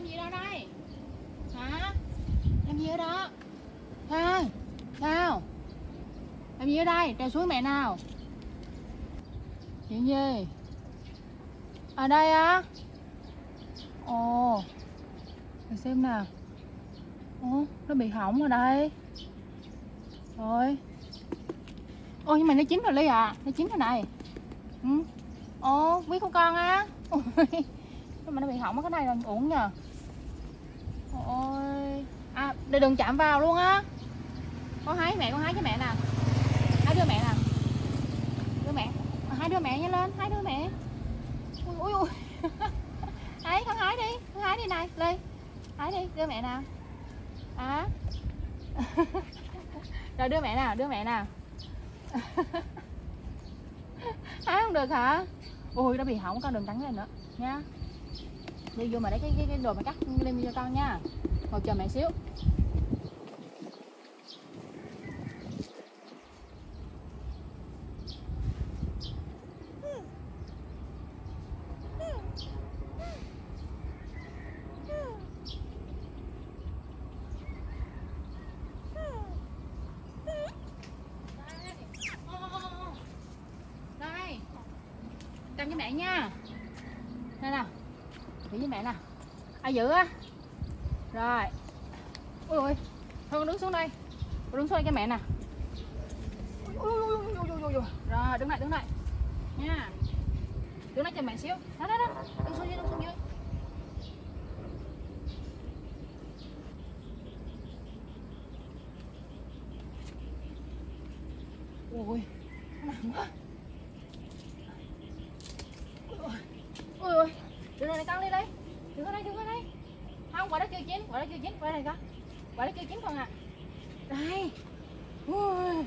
làm gì đâu đây? Hả? Làm gì ở đó? Trời ơi, sao? Làm gì ở đây? Trèo xuống mẹ nào. Chuyện gì? Ở đây á? À? Ồ, để xem nào. Ồ, nó bị hỏng ở đây. Rồi. Ôi nhưng mà nó chín rồi Ly à, nó chín rồi này. Ừ. Ồ, quý của con á. Ôi, nhưng mà nó bị hỏng ở cái này rồi uổng nhờ. Ôi. À, để đừng chạm vào luôn á. Con hái cho mẹ nè. Hái đưa mẹ nè. Đưa mẹ. Hái đưa mẹ nhanh lên, hái đưa mẹ. Ui ui. Đấy, con hái đi này, Ly. Hái đi, đưa mẹ nào. Đó. Rồi đưa mẹ nào, đưa mẹ nào. Hái không được hả? Ôi nó bị hỏng, con đừng cắn lên nữa nha. Đi vô mà lấy cái đồ mà cắt lên cho con nha. Ngồi chờ mẹ xíu. Cầm với mẹ nha. Đây nào. Giữ với mẹ nè. Ai giữ á. Rồi. Ui ui. Thôi con đứng xuống đây. Con đứng xuống đây cái mẹ nè. Ui ui ui ui ui. Rồi đứng lại nha. Đứng lại cho mẹ xíu. Đó đó đó. Đứng xuống dưới, đứng xuống dưới. Ui. Nó nặng quá. Ui ui, đưa này con đi đây. Đưa ra đây không, quả đó chưa chín, quả đó chưa chín, quả này con. Quả đó chưa chín con à. Đây. Ui.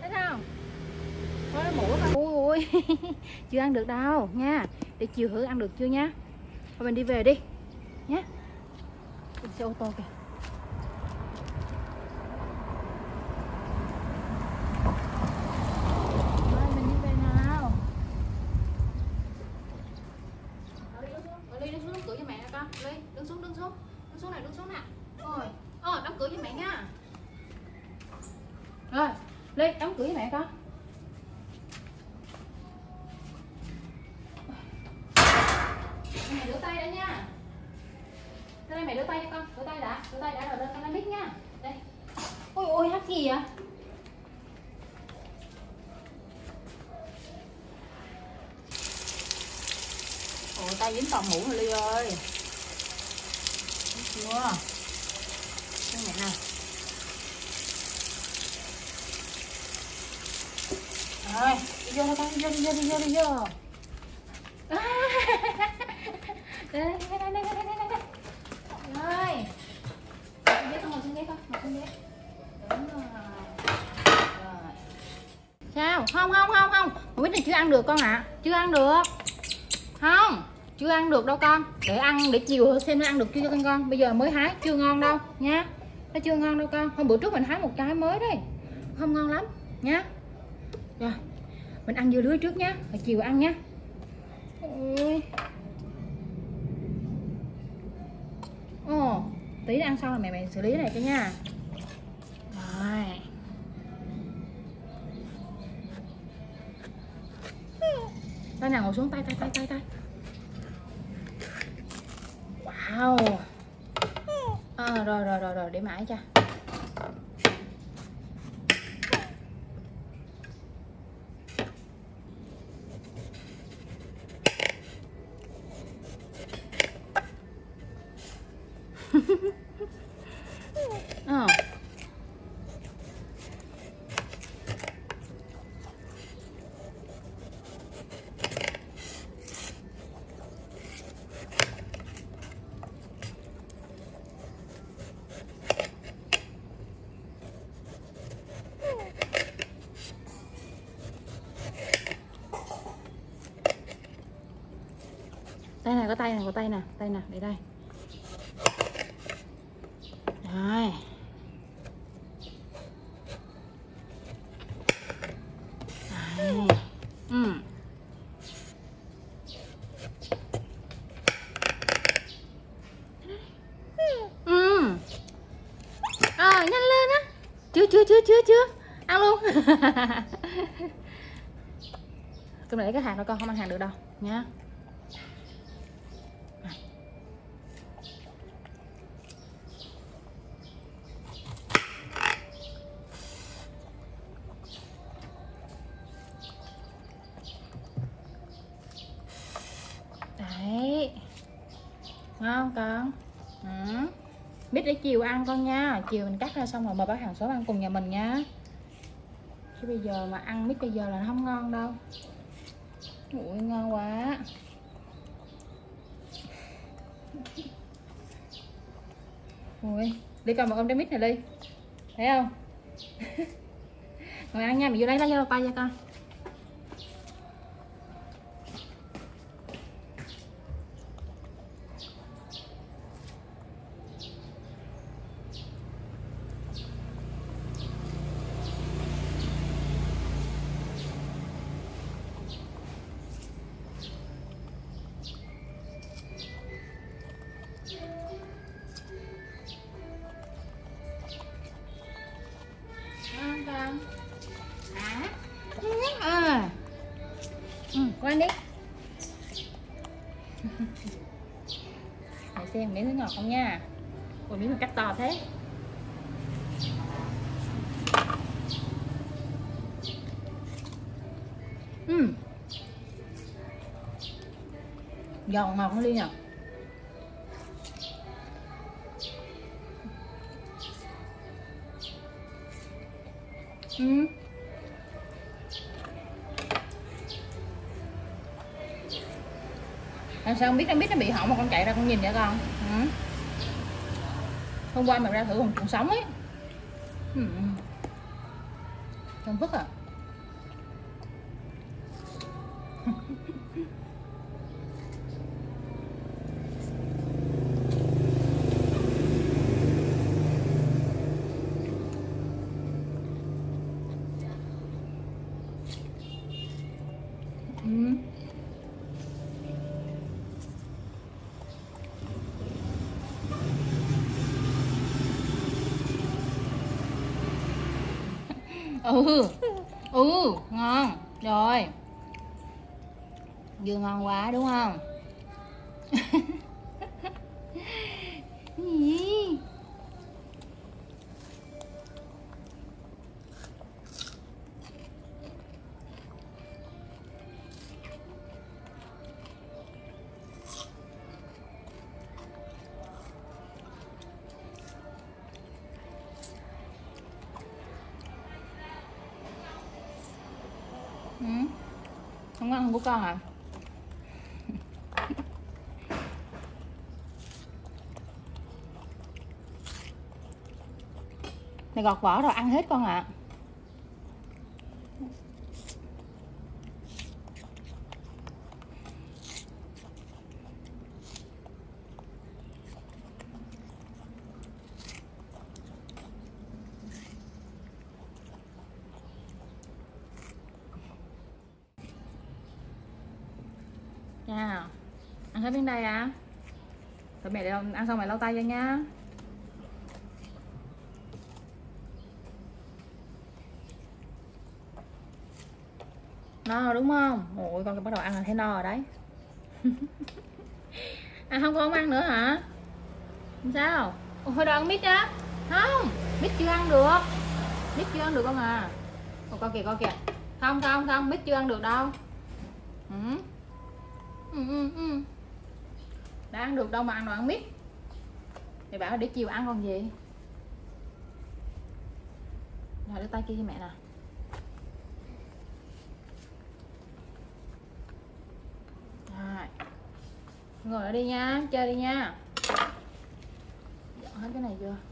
Thấy không? Có nó mũi mà. Ui ui. Chưa ăn được đâu nha. Để chiều thử ăn được chưa nha. Thôi mình đi về đi. Nhá. Xe ô tô kìa. Rồi, Ly đóng cửa với mẹ con. Mẹ rửa tay đã nha. Tới đây mẹ rửa tay cho con, rửa tay đã rồi lên con đánh bít nha. Đây. Ôi ôi hắc gì vậy? Ôi tay dính toàn mũ rồi Ly ơi. Thấy chưa? Cho mẹ nào. Rồi, đi vô thôi con, đi vô. Đây. Rồi. Đi con, ngồi trên ghế. Đúng rồi. Rồi. Sao? Không. Không biết này chưa ăn được con ạ. À. Chưa ăn được. Không, chưa ăn được đâu con. Để ăn để chiều xem nó ăn được chưa cho con. Bây giờ mới hái chưa ngon đâu nha. Nó chưa ngon đâu con. Hôm bữa trước mình hái một cái mới đấy. Không ngon lắm nha. Rồi, mình ăn dưa lưới trước nhá, rồi chiều ăn nhá. Ồ, tí nữa ăn xong là mẹ xử lý này cho nha. Rồi. Tay nào ngồi xuống, tay. Wow. À, rồi, để mãi cho. Ờ. Tay này có tay nè, để đây. Rồi. chưa ăn luôn. Tôi để cái hàng đó con không ăn hàng được đâu nha. Đấy, ngon con. Biết để chiều ăn con nha, chiều mình cắt ra xong rồi mời bác hàng xóm ăn cùng nhà mình nha, chứ bây giờ mà ăn mít bây giờ là nó không ngon đâu. Ui ngon quá. Ui, đi cầm một ôm trái mít này đi, thấy không? Ngồi ăn nha, mày vô đây lấy tay ra con. Ăn đi. Để xem miếng ngọt không nha. Ủa miếng mình cắt to thế. Giòn ngọt không Ly nhỉ? Làm sao không biết, em biết nó bị hỏng mà con chạy ra con nhìn vậy con. Hôm qua mình ra thử còn sống ấy. Thơm phức à. Ngon rồi, vừa ngon quá đúng không? Gì? Không ăn của con à? Này gọt vỏ rồi ăn hết con ạ. Nha, ăn hết miếng đây à? Rồi mẹ ăn xong mẹ lau tay cho nha. No đúng không? Ôi con bắt đầu ăn là thấy no rồi đấy. À không, con không ăn nữa hả? Làm sao? Ôi thôi ăn mít á. Không, mít chưa ăn được. Mít chưa ăn được con à. Ôi, coi kìa, coi kìa. Không, mít chưa ăn được đâu. Đã ăn được đâu mà ăn đồ ăn mít. Mẹ bảo để chiều ăn còn gì. Rồi đưa tay kia cho mẹ nè. Rồi, ngồi ở đi nha, chơi đi nha. Dọn hết cái này chưa?